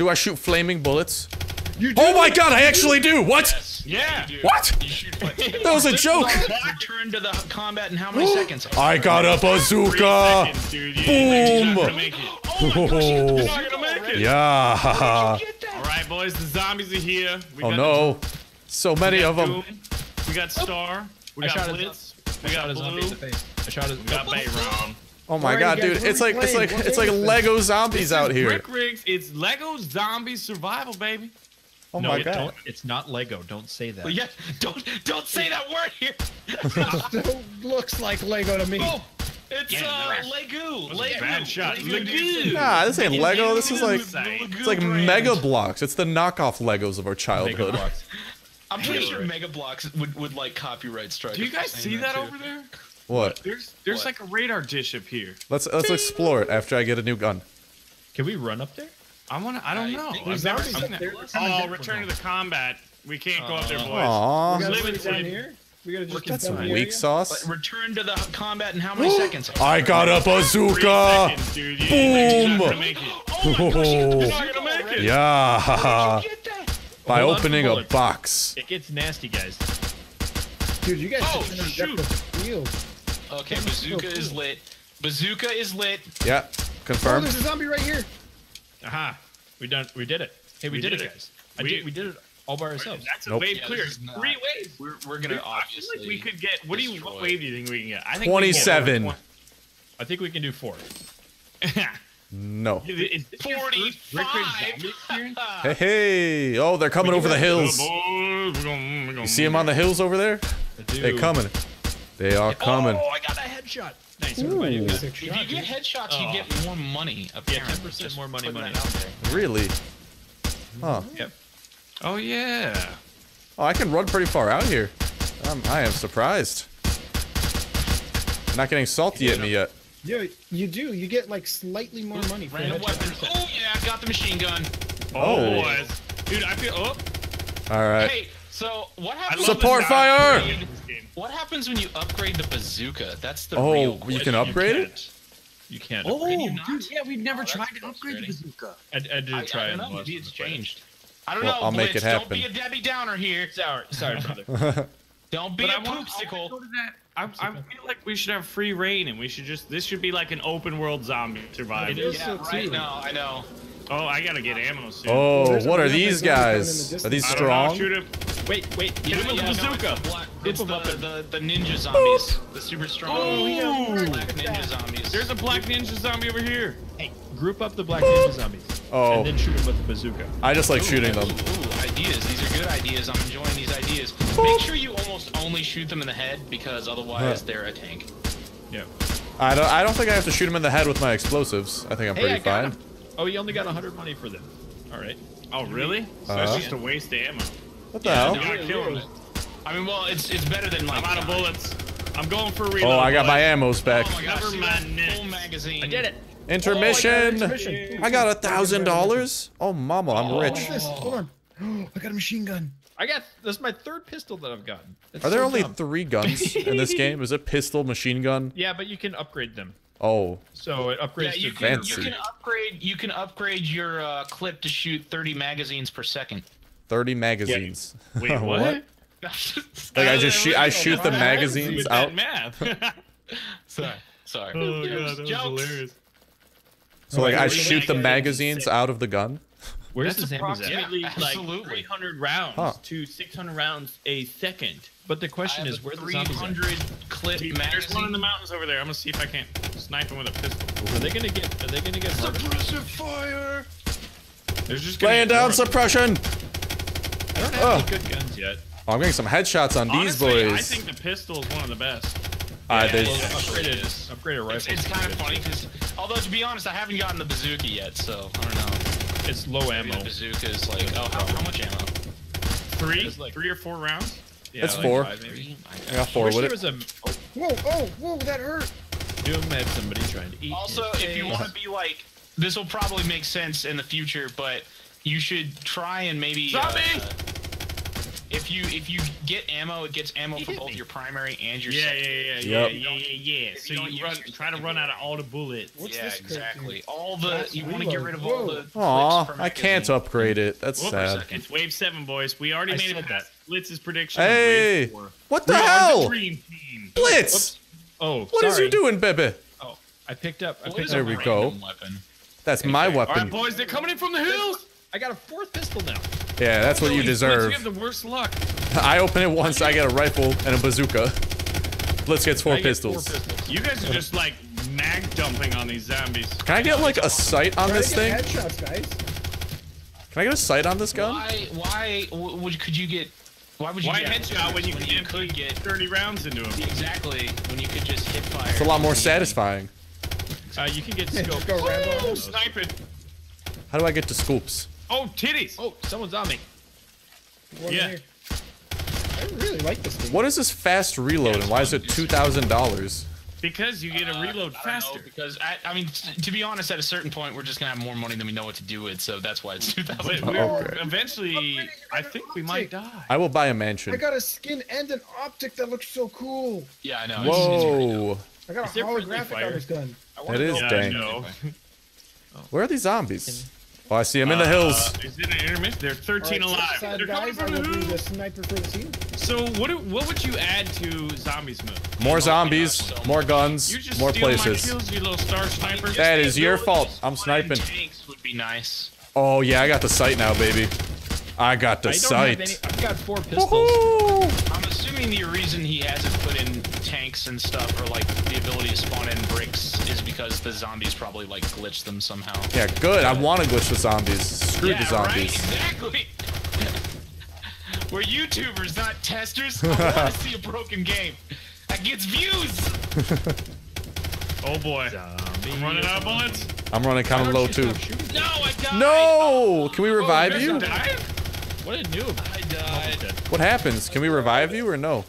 Do I shoot flaming bullets? You do. Oh my god, I actually do! What? Yes. Yeah. You do. What? You shoot flaming. That was a joke! Return to the combat in how many seconds? I got a bazooka! Boom! Oh yeah. Alright boys, the zombies are here. We got no. So many of them. We got Star. We got Blitz. We got Blue. We got Baron. Oh my god, dude! It's like Lego zombies out here. Brick rigs, it's Lego zombie survival, baby. Oh my god! It's not Lego. Don't say that. Yeah, don't say that word here. It looks like Lego to me. Oh, it's Lego. Bad shot. Lego. Nah, this ain't Lego. This is like it's like Mega Blocks. It's the knockoff Legos of our childhood. I'm pretty sure Mega Blocks would like copyright strike. Do you guys see that over there? What? There's what? Like a radar dish up here. Let's explore it after I get a new gun. Can we run up there? I don't know. I've never seen that. Oh, return to the combat. We can't go up there, boys. Aww. That's weak sauce. But return to the combat in how many seconds? I got a bazooka. Boom. Yeah. By opening a box. It gets nasty, guys. Dude, you guys. Oh shoot. Okay, bazooka is lit. Bazooka is lit. Yeah, confirmed. Oh, there's a zombie right here. Aha, we did it. Hey, we did it, guys. We did it all by ourselves. That's a wave clear. Yeah, 3 waves. We're gonna obviously. I feel like we could get. What wave do you think we can get? I think 27. I think we can do 4. No. 45. Hey! Oh, they're coming over the hills. You see them on the hills over there? They're coming. They are coming. Oh, I got a headshot. Nice. Everybody got if you get headshots, you get more money. Yeah, 10% more money. Really? Huh. Yep. Oh, yeah. Oh, I can run pretty far out here. I am surprised. They're not getting salty at me yet. Yeah, you do. You get like slightly more money for headshots. Oh, yeah, I got the machine gun. Oh. Dude, I feel. Oh. All right. Hey, so what happened? Support fire! What happens when you upgrade the bazooka? That's the real question. Oh, you can upgrade it? You can't upgrade it. Oh, dude, yeah, we've never tried to upgrade the bazooka. I did try it. Maybe it's changed. I don't know, I'll make it happen. Don't be a Debbie Downer here. Sorry, brother. Don't be a poopsicle. I feel like we should have free reign, and we should just. This should be like an open world zombie survival. Yeah, right now, I know. Oh, I gotta get ammo soon. Oh, what are these guys? Are these strong? Wait. Get him with the bazooka. It's the ninja zombies. The super strong. Oh, yeah. Black ninja zombies. There's a black ninja zombie over here. Hey, group up the black ninja zombies. Oh. And then shoot him with the bazooka. I just like shooting them. Ooh, ideas. These are good ideas. I'm enjoying these ideas. Make sure you almost only shoot them in the head, because otherwise they're a tank. Yeah. I don't think I have to shoot him in the head with my explosives. I think I'm pretty fine. Oh, you only got 100 money for them. All right. Oh, really? So it's just a waste of ammo. What the hell? I mean, well, it's better than mine. I'm out of bullets. I'm going for a reload. Oh, I got my ammos back. Oh, my gosh. Never mind. Full magazine. I did it. Intermission. I got $1,000. Oh, mama, I'm rich. Hold on. I got a machine gun. This is my 3rd pistol that I've gotten. Are there only 3 guns in this game? Is it pistol, machine gun? Yeah, but you can upgrade them. Oh. So it upgrades to fancy. You can upgrade your clip to shoot 30 magazines per second. 30 magazines. Yeah. Wait, what? Like I shoot the magazines out. Sorry. Oh god, that was hilarious. So like I shoot the magazines out of the gun. Where's the approximately like 300 rounds to 600 rounds a second. But the question is, where the zombies are. 300 clip magazine. There's one in the mountains over there. I'm gonna see if I can't snipe him with a pistol. Are they gonna get suppressive fire? There's just laying down suppression. I don't have any good guns yet. Oh, I'm getting some headshots on these boys. I think the pistol is one of the best. Upgrade a rifle. It's kind of funny because, although to be honest, I haven't gotten the bazooka yet, so I don't know. It's low ammo. The bazooka is like, oh, how much ammo? 3 or 4 rounds. Yeah, it's like 4. I got 4 with it. Whoa, that hurt. Doom had somebody trying to eat. Also, if you want to be like, this will probably make sense in the future, but you should try and maybe. Zombie! If you get ammo, it gets ammo from both your primary and your secondary. Yeah. So you try to run out of all the bullets. Exactly. All the you want to get rid of all the. Aw, I can't upgrade it. That's sad. It's wave 7, boys. We already made it past Blitz's prediction. Hey, what the hell? Blitz. Oh, what is you doing, baby? Oh, I picked up. There we go. That's my weapon. All right, boys, they're coming in from the hills. I got a 4th pistol now. Yeah, that's what you deserve. You have the worst luck. I open it once, I get a rifle and a bazooka. Blitz gets 4 pistols. You guys are just like mag dumping on these zombies. Can I get like a sight on this thing? Headshots, guys. Can I get a sight on this gun? Why would you headshot when you could get 30 rounds into him? Exactly. When you could just hit fire. It's a lot more satisfying. You can get scopes. Oh, sniping. How do I get to scopes? Oh, titties! Oh, someone's on me. Yeah. I really like this thing. What is this fast reload and why is it $2,000? Because you get a reload faster. Know, because, I mean, to be honest, at a certain point, we're just going to have more money than we know what to do with, so that's why it's $2,000. Eventually, I think we might die. I will buy a mansion. I got a skin and an optic that looks so cool. Yeah, I know. Whoa. I got a holographic on this gun. That is dang. Where are these zombies? Oh, I see him in the hills. Is it an intermission? They're 13 alive. They're coming from the sniper for the team. So what would you add to zombies move? More zombies, more guns, more places. My kills, you little star sniper. That is your fault. I'm sniping. Tanks would be nice. Oh yeah, I got the sight now, baby. I got the sight. I've got 4 pistols. Woohoo! I'm assuming the reason he hasn't put in tanks and stuff, or like the ability to spawn in bricks, is because the zombies probably like glitch them somehow. Yeah, good. I want to glitch the zombies. Screw the zombies. Right? Exactly. We're YouTubers, not testers. I want to see a broken game that gets views. Oh boy. Zombie. I'm running out of bullets. I'm running kind of low too. No, I died. No! Can we revive you? What a noob. I died. What happens? Can we revive you or no?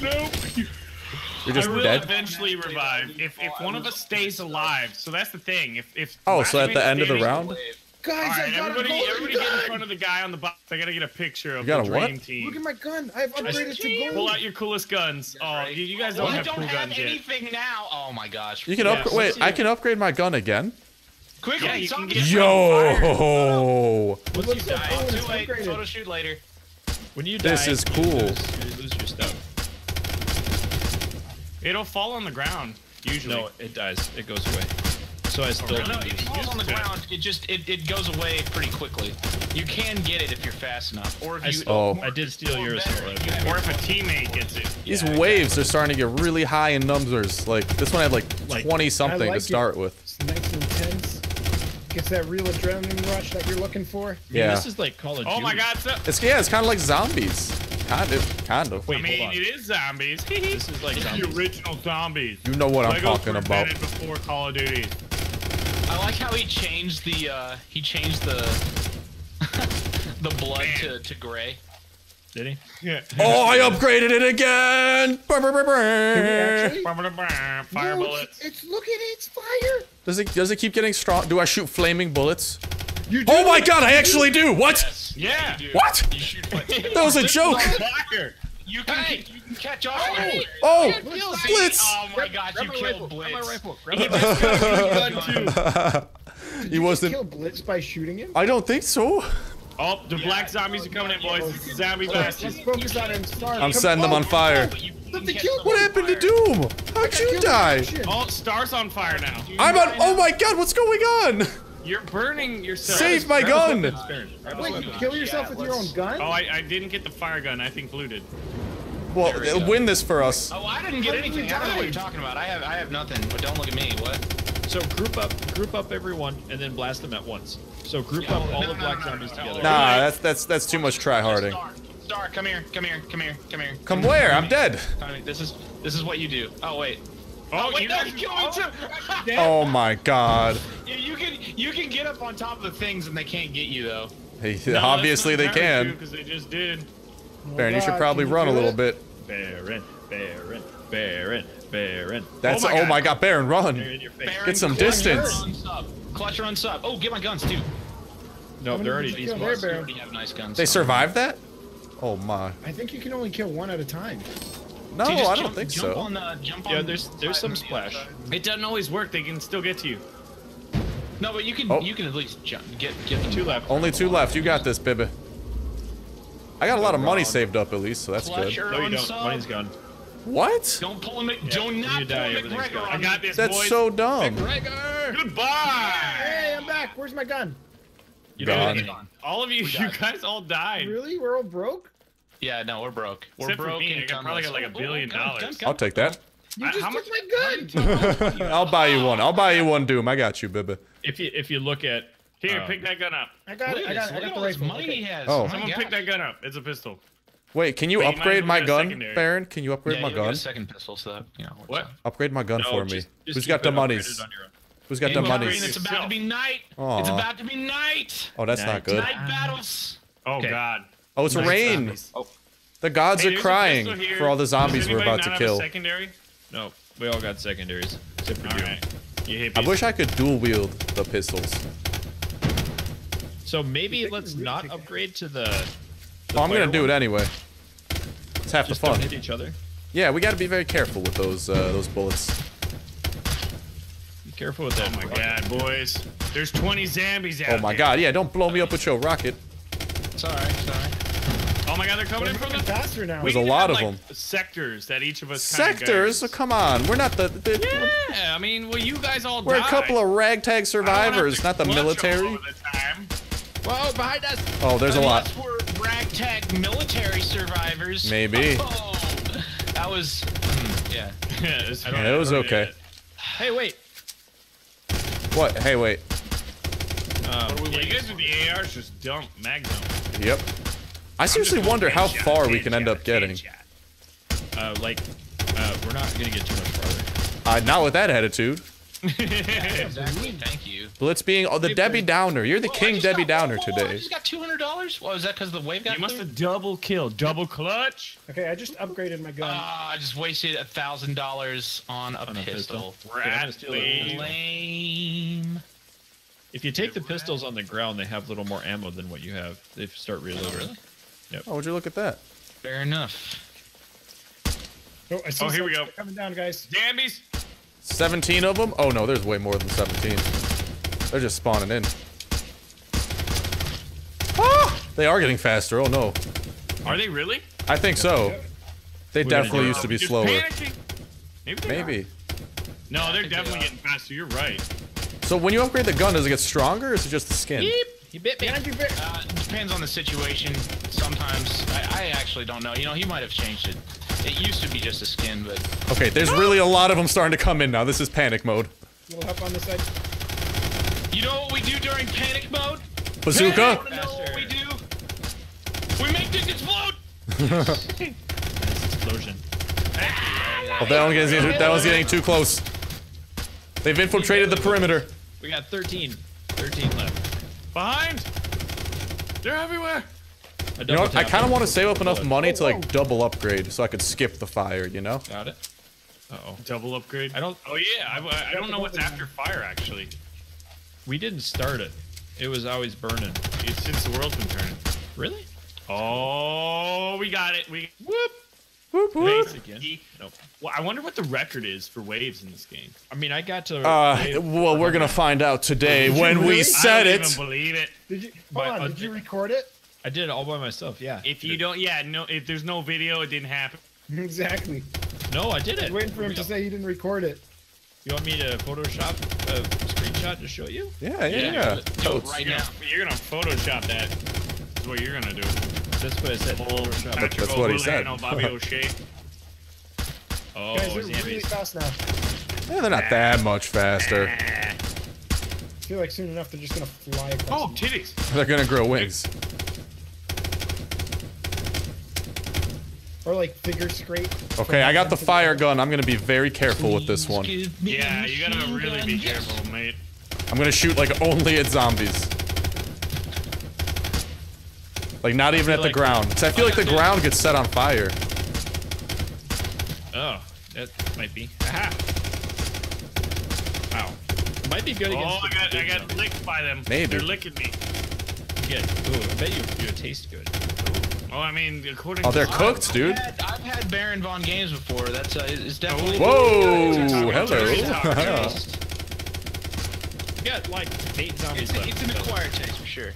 Nope. You're just dead. Eventually revive if one of us stays alive. So that's the thing. If so at the end of the round. Guys, I got everybody get in front of the guy on the box. I gotta get a picture of the dream team. Look at my gun. I have upgraded to gold. Pull out your coolest guns. Oh, you guys don't have cool guns yet. Anything now. Oh my gosh. You can upgrade. Wait, I can upgrade my gun again. Quickly, yeah, yo! Once you die, too late. Photo shoot later. When you die, this is cool. You lose your stuff. It'll fall on the ground. Usually, no, it dies. It goes away. So I still. No, it falls on the ground. It just it goes away pretty quickly. You can get it if you're fast enough, or if you. Oh, I did steal yours. Or if a teammate gets it. These waves are starting to get really high in numbers. Like this one had like 20 something to start with. It's nice and intense. It's that real adrenaline rush that you're looking for. Yeah. I mean, this is like Call of Duty. Oh my God. It's kind of like zombies. Kind of. Wait, I mean, it is zombies. This is like zombies. The original zombies. You know what I'm talking about. Before Call of Duty. I like how he changed the, the blood to gray. Did he? Yeah. Oh, I upgraded it again! Fire bullets. Look at it, it's fire! Does it keep getting strong? Do I shoot flaming bullets? You do. Oh my God, I actually do! What? Yes. Yeah. You do. What? You shoot that was a joke! You can catch off. Oh, Blitz! Oh my God, you killed Blitz. He wasn't. Did you kill Blitz by shooting him? I don't think so. Oh, the black zombies are coming in, boys. Zombie bastards. Focus on him. I'm setting them on fire. What happened to Doom? How'd you die? Oh, Star's on fire now. I'm on. Oh my God, what's going on? You're burning yourself. Save my gun. Wait, you kill yourself with your own gun? Oh, I didn't get the fire gun. I think Blue did. Well, it'll win this for us. Oh, I didn't get anything. I don't know what you're talking about. I have nothing. But don't look at me. What? So group up everyone, and then blast them at once. So group up all the black zombies together. Nah, that's too much tryharding. Star, come here. Come where? I'm dead. This is what you do. Oh wait. Oh, wait, no, you killed me too. Oh my God. Yeah, you can get up on top of the things, and they can't get you though. Hey, no, obviously they can. Because they just did. Baron, you should probably run a little bit. Baron. That's oh my God, Baron, run! Baron, get some distance. Clutch run sub. Oh, get my guns, dude. No, they're already. These guys already have nice guns. They survived that? Oh my. I think you can only kill one at a time. No, so I don't think so. On the, yeah, there's some splash. It doesn't always work. They can still get to you. No, but you can you can at least jump, get them. Two left. Only two left. You got this, Bibba. I got a lot of money saved up at least, so that's good. No, you don't. Money's gone. What? Don't pull him. Yeah, do not pull McGregor. I got this, boys. That's so dumb. McGregor. Goodbye. Hey, I'm back. Where's my gun? You gone. All of you, you guys all died. Really? We're all broke? Yeah, no, we're broke. Except we're broke. I probably got like $1 billion. I'll take that. You just took my gun. I'll buy you one. I'll buy you one, Doom. I got you, Bibba. If you look at here, pick that gun up. I got it. I got the right money he has. Oh, someone pick that gun up. It's a pistol. Wait, can you upgrade my gun, Baron? Can you upgrade my gun? Second pistol, so that, you know, what? Upgrade my gun for me. Who's got the monies? Who's got the monies? It's about to be night. Aww. It's about to be night. Oh, that's not good. Night battles. Oh God. Oh, it's rain. Oh. The gods are crying for all the zombies we're about to kill. Secondary? No, we all got secondaries. Except for you. I wish I could dual wield the pistols. So maybe let's not upgrade to the. Oh, I'm gonna do it anyway. It's half the fun. Just don't hit each other. Yeah, we gotta be very careful with those bullets. Be careful with that. Oh my God, boys! There's 20 zombies out there. Oh my God! Yeah, don't blow me up with your rocket. It's alright. It's alright. Oh my God, they're coming in from the faster now. There's a lot of them. Sectors that each of us. Sectors? Oh, come on, we're not the. Yeah, I mean, well, you guys all. We're a couple of ragtag survivors, not the military. All the time. Whoa, behind us! Oh, there's a lot. Ragtag military survivors. Maybe. Oh, that was. Yeah. It was okay. Hey, wait. What? Hey, wait. Yeah, you guys with the ARs just dump Magnum. Yep. I seriously wonder how far we can end up getting. We're not gonna get too much farther. Not with that attitude. Yeah, exactly. Thank you. Blitz being the Debbie Downer. You're the king Debbie Downer today. I just got $200. What was that? Because the wave got. You must have double killed, double clutch. Okay, I just upgraded my gun. I just wasted $1,000 on a pistol. Rat lame. If you take the pistols on the ground, they have a little more ammo than what you have. They start reloading. Oh, really? Yep. Oh, would you look at that? Fair enough. Oh, here we go. Coming down, guys. Zombies. 17 of them? Oh no, there's way more than 17. They're just spawning in. Ah! They are getting faster. Oh no. Are they really? I think so. They definitely used to be slower. Maybe. No, they're definitely getting faster. You're right. So when you upgrade the gun, does it get stronger or is it just the skin? Yeep. He bit me. It depends on the situation. Sometimes I actually don't know. You know, he might have changed it. It used to be just a skin, but okay. There's really a lot of them starting to come in now. This is panic mode. A little help on this side. You know what we do during panic mode? Bazooka. You know what we do? We make things explode. Nice explosion. Oh, that one's getting too close. They've infiltrated the perimeter. We got 13 left. Behind! They're everywhere! You know what? I kind of want to save up enough money to like double upgrade so I could skip the fire, you know? Got it. Uh-oh. Double upgrade? I don't... Oh yeah, I don't know what's after fire, actually. We didn't start it. It was always burning. It's since the world's been turning. Really? Oh, we got it. We... Whoop! Whoop, whoop. Again. Nope. Well, I wonder what the record is for waves in this game. I mean, I got to. Well, we're gonna find out today when we set it. I don't even believe it. Did you? Hold on, did you record it? I did it all by myself. Yeah. If you don't, no. If there's no video, it didn't happen. Exactly. No, I did it. I was waiting for him to say he didn't record it. You want me to Photoshop a screenshot to show you? Yeah. Do it right now. You're gonna Photoshop that. Is what you're gonna do. That's what I said. That's what he said. Bobby O'Shea. Oh, guys, they're really fast now. Yeah, they're not that much faster. I feel like soon enough they're just gonna fly across. Oh, titties! They're gonna grow wings. Or like figure scrape. Okay, I got the fire gun. I'm gonna be very careful with this one. Yeah, you gotta really be careful, mate. I'm gonna shoot like only at zombies. Like, not even at the ground. Because I feel like the ground gets set on fire. Oh, that might be. Aha! Ow. It might be good against the I got licked by them. Maybe. They're licking me. Good. Ooh, I bet you taste good. Ooh. Well, I mean, according to... Oh, they're cooked, dude. I've had Baron Von games before. That's it's definitely... Whoa! Hello. You got, like, 8 zombies left. It's an acquired taste, for sure.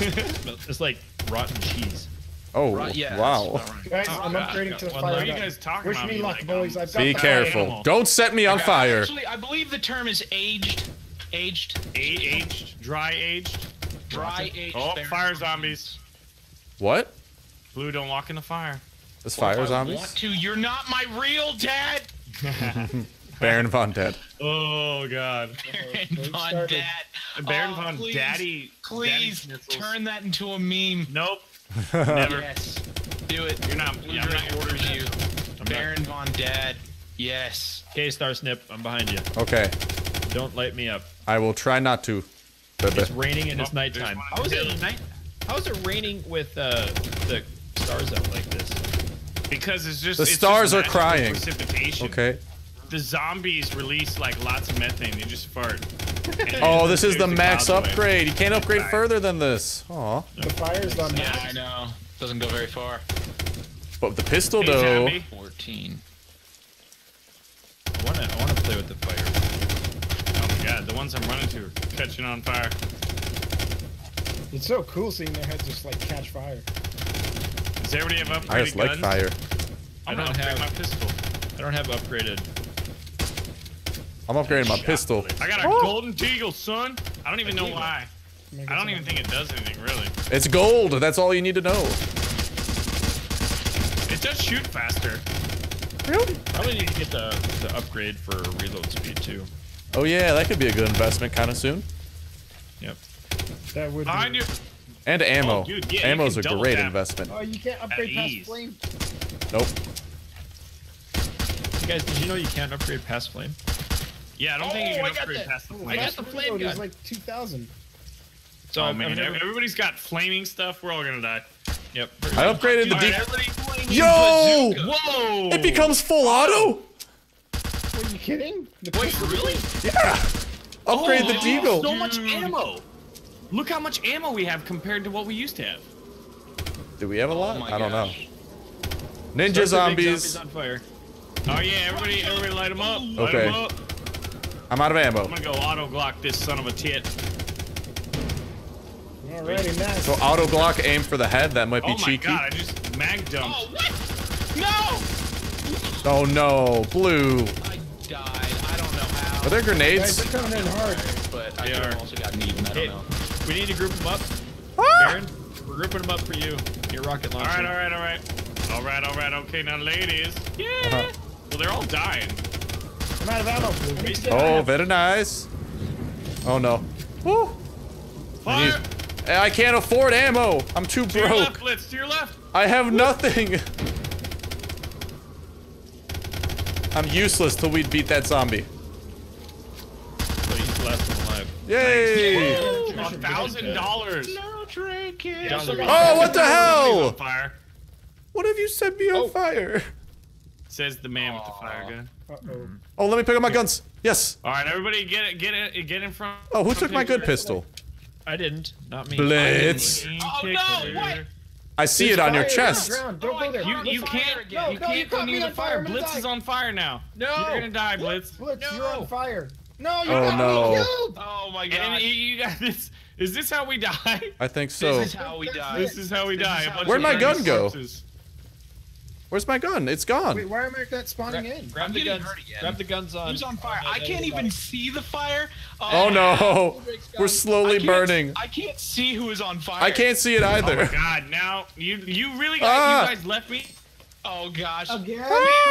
It's like rotten cheese. Oh, wow. Guys, I'm upgrading to the fire guy. Wish me luck, boys. I've got Be careful. Animal. Don't set me on fire. Actually, I believe the term is aged. Aged? Dry aged? Dry aged. Oh, fire zombies. What? Blue, don't walk in the fire. There's fire zombies? I want to. You're not my real dad! Baron Von Dad. Oh, God. Baron Von Dad. Baron Von Daddy. Please turn that into a meme. Nope. Never. Yes. Do it. You're not. Yeah, I'm not ordering you. Baron Von Dad. Yes. Okay, Star Snip. I'm behind you. Okay. Don't light me up. I will try not to. It's raining and it's nighttime. How is it raining with the stars up like this? Because it's just. The stars are crying. Precipitation. Okay. The zombies release like lots of methane. They just fart. Oh, this is the max upgrade. You can't upgrade further than this. Aw. The fire's on that. Yeah, I know. Doesn't go very far. But the pistol though. 14. I wanna play with the fire. Oh my god, the ones I'm running to are catching on fire. It's so cool seeing their heads just like catch fire. Does everybody have upgraded guns? I just like fire. I don't have my pistol. I don't have upgraded. I'm upgrading my pistol. I got a golden deagle, son. I don't even know why. I don't even think it does anything, really. It's gold. That's all you need to know. It does shoot faster. Really? Probably need to get the upgrade for reload speed, too. Oh, yeah. That could be a good investment kind of soon. Yep. That would be. And ammo. Oh, dude, yeah, ammo's a great investment. Oh, you can't upgrade past flame? Nope. Guys, did you know you can't upgrade past flame? Yeah, I don't think you can upgrade past the flame. I got the flame gun. It's like 2,000. So, oh, man, everybody's got flaming stuff. We're all gonna die. Yep. I upgraded the deep. Yo! Whoa! It becomes full auto? What, are you kidding? Wait, really? Yeah! Upgrade the deagle. So much ammo. Look how much ammo we have compared to what we used to have. Do we have a lot? I don't know. Ninja zombies. On fire. Oh, yeah, everybody light them up. Okay. Light them up. I'm out of ammo. I'm gonna go auto-glock this son of a tit. Alrighty, nice. So auto-glock, aim for the head. That might be cheeky. Oh my god, I just mag-dumped. Oh, what? No! Oh no, Blue. I died. I don't know how. Are there grenades? Guys, they're coming in hard. But I also got needed. I don't know. We need to group them up. Baron, we're grouping them up for you. Your rocket launcher. Alright. Okay, now ladies. Yeah! Well, they're all dying. I'm out of ammo. Oh, very nice. Oh no. Woo! Fire! I can't afford ammo. I'm too broke. To your left, Blitz. To your left. I have nothing. I'm useless till we beat that zombie. So he's left alive. Yay! Nice. $1,000. No drinking. Oh, what the hell? What have you set me on fire? Says the man with the fire gun. Oh, let me pick up my guns. Yes. All right, everybody, get in front. Oh, who took my good pistol? I didn't. Not me. Blitz. Oh no! What? I see it on your chest. You can't. You can't go near the fire. Blitz is on fire now. No. You're gonna die, Blitz. Blitz, you're on fire. No, you got me killed. Oh my god. You got this. Is this how we die? I think so. This is how we die. This is how we die. Where'd my gun go? Where's my gun? It's gone. Wait, why am I not spawning in? Grab the guns. Grab the guns on. Who's on fire? I can't even see the fire. Oh no! We're slowly burning. I can't see who is on fire. I can't see it either. Oh my god! Now you really got you guys left me. Oh gosh! Again?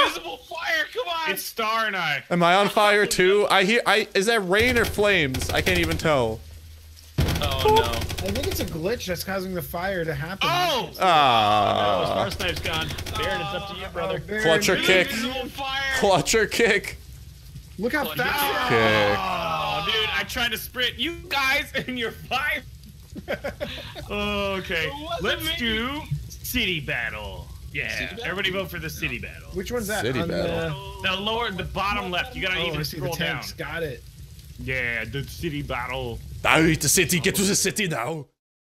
Invisible fire! Come on! It's Star and I. Am I on fire too? I hear. Is that rain or flames? I can't even tell. Oh no! I think it's a glitch that's causing the fire to happen. Oh! Oh no, Star Snipe's gone. Baron, it's up to you, brother. Baron, clutcher kick. Clutcher kick. Look how fast! Oh, dude, I tried to sprint you guys and your fire. Okay, let's do city battle. Yeah, city battle? Everybody vote for the city battle. Which one's that? City battle. The lower, the bottom left. You gotta even scroll down. Got it. Yeah, the city battle. Out the city, get to the city now!